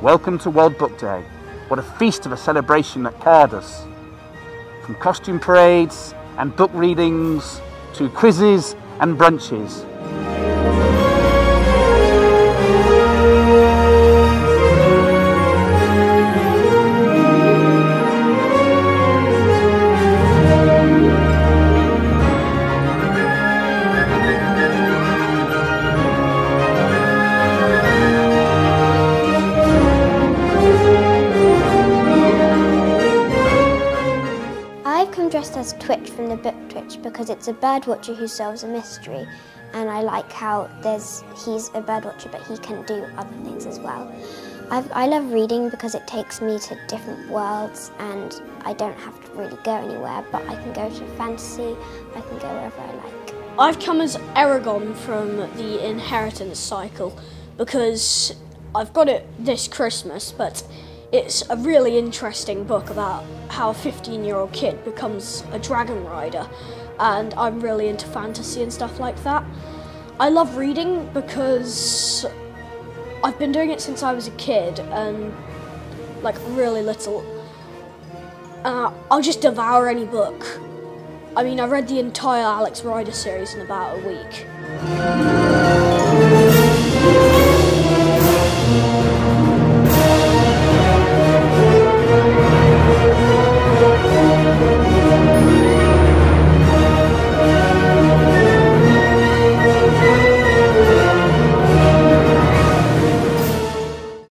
Welcome to World Book Day. What a feast of a celebration that carved us. From costume parades and book readings to quizzes and brunches. As Twitch from the book Twitch because it's a bird watcher who solves a mystery, and I like how he's a bird watcher but he can do other things as well. I love reading because it takes me to different worlds and I don't have to really go anywhere, but I can go to fantasy, I can go wherever I like. I've come as Eragon from the Inheritance Cycle because I've got it this Christmas, but it's a really interesting book about how a 15-year-old kid becomes a dragon rider, and I'm really into fantasy and stuff like that. I love reading because I've been doing it since I was a kid and like really little. I'll just devour any book. I mean, I read the entire Alex Rider series in about a week.